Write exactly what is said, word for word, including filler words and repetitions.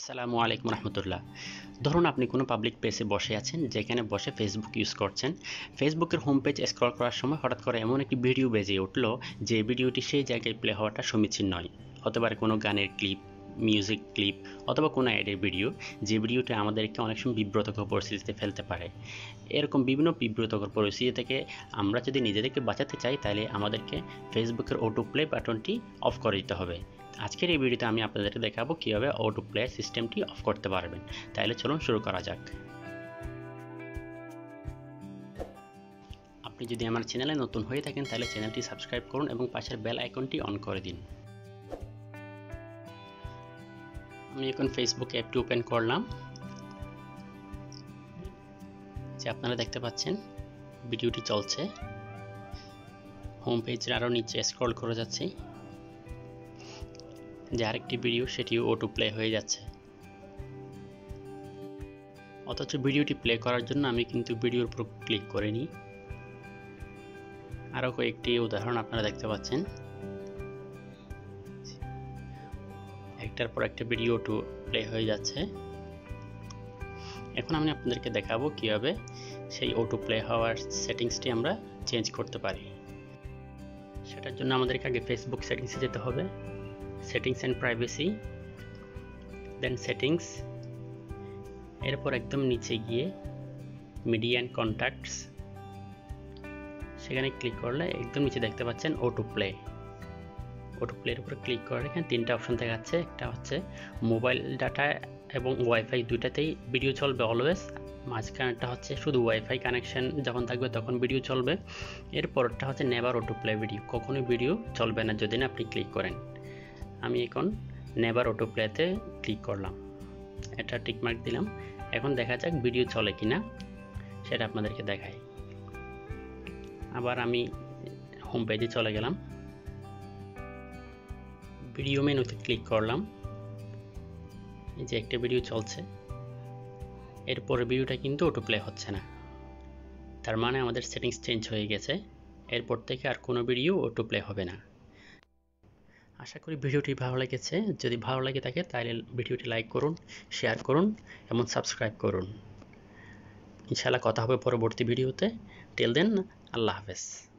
আসসালামু আলাইকুম রহমতুল্লাহ। ধরুন আপনি কোনো পাবলিক পেজে বসে আছেন, যেখানে বসে ফেসবুক ইউজ করছেন। ফেসবুকের হোম পেজ স্ক্রল করার সময় হঠাৎ করে এমন একটি ভিডিও বেজে উঠল, যে ভিডিওটি সেই জায়গায় প্লে হওয়াটা সমীচীন নয়। হতে পারে কোনো গানের ক্লিপ, মিউজিক ক্লিপ অথবা কোনো অ্যাডের ভিডিও, যে ভিডিওটি আমাদেরকে অনেক সময় বিব্রতকর পরিস্থিতিতে ফেলতে পারে। এরকম বিভিন্ন বিব্রতকর পরিস্থিতি থেকে আমরা যদি নিজেদেরকে বাঁচাতে চাই, তাহলে আমাদেরকে ফেসবুকের অটো প্লে বাটনটি অফ করে দিতে হবে। আজকের এই ভিডিওতে আমি আপনাদেরকে দেখাবো কীভাবে অটো প্লে সিস্টেমটি অফ করতে পারবেন। তাহলে চলুন শুরু করা যাক। আপনি যদি আমার চ্যানেলে নতুন হয়ে থাকেন, তাহলে চ্যানেলটি সাবস্ক্রাইব করুন এবং পাশের বেল আইকনটি অন করে দিন। আমি এখন ফেসবুক অ্যাপটি ওপেন করলাম। যে আপনারা দেখতে পাচ্ছেন ভিডিওটি চলছে। হোম পেজের আরও নিচে স্ক্রল করে যাচ্ছি, যে আরেকটি ভিডিও সেটিও অটো প্লে হয়ে যাচ্ছে। অথচ ভিডিওটি প্লে করার জন্য আমি কিন্তু ভিডিওর উপর ক্লিক করিনি। আরও কয়েকটি উদাহরণ আপনারা দেখতে পাচ্ছেন, একটার পর একটা ভিডিও অটো প্লে হয়ে যাচ্ছে। এখন আমি আপনাদেরকে দেখাবো কীভাবে সেই অটো প্লে হওয়ার সেটিংসটি আমরা চেঞ্জ করতে পারি। সেটার জন্য আমাদেরকে আগে ফেসবুক সেটিংসে যেতে হবে। Settings and privacy, then settings, এরপর একদম নিচে গিয়ে মিডিয়া অ্যান্ড কন্ট্যাক্টস, সেখানে ক্লিক করলে একদম নিচে দেখতে পাচ্ছেন অটো প্লে। অটো প্লের উপর ক্লিক করার এখানে তিনটা অপশন দেখাচ্ছে। একটা হচ্ছে মোবাইল ডাটা এবং ওয়াইফাই দুইটাতেই ভিডিও চলবে অলওয়েজ। মাঝখানেরটা হচ্ছে শুধু ওয়াইফাই কানেকশান যখন থাকবে তখন ভিডিও চলবে। এরপরটা হচ্ছে নেভার অটো প্লে ভিডিও, কখনোই ভিডিও চলবে না যদি না আপনি ক্লিক করেন। আমি এখন নেভার অটো প্লেতে ক্লিক করলাম, এটা টিকমার্ক দিলাম। এখন দেখা যাক ভিডিও চলে কিনা, সেটা আপনাদেরকে দেখাই। আবার আমি হোম পেজে চলে গেলাম, ভিডিও মেনুতে ক্লিক করলাম। এই যে একটা ভিডিও চলছে, এরপর ভিডিওটা কিন্তু অটো প্লে হচ্ছে না, তার মানে আমাদের সেটিংস চেঞ্জ হয়ে গেছে। এরপর থেকে আর কোনো ভিডিও অটো প্লে হবে না। আশা করি ভিডিওটি ভালো লেগেছে। যদি ভালো লাগে থাকে তাহলে ভিডিওটি লাইক করুন, শেয়ার করুন এবং সাবস্ক্রাইব করুন। ইনশাআল্লাহ কথা হবে পরবর্তী ভিডিওতে। টিল দেন, আল্লাহ হাফেজ।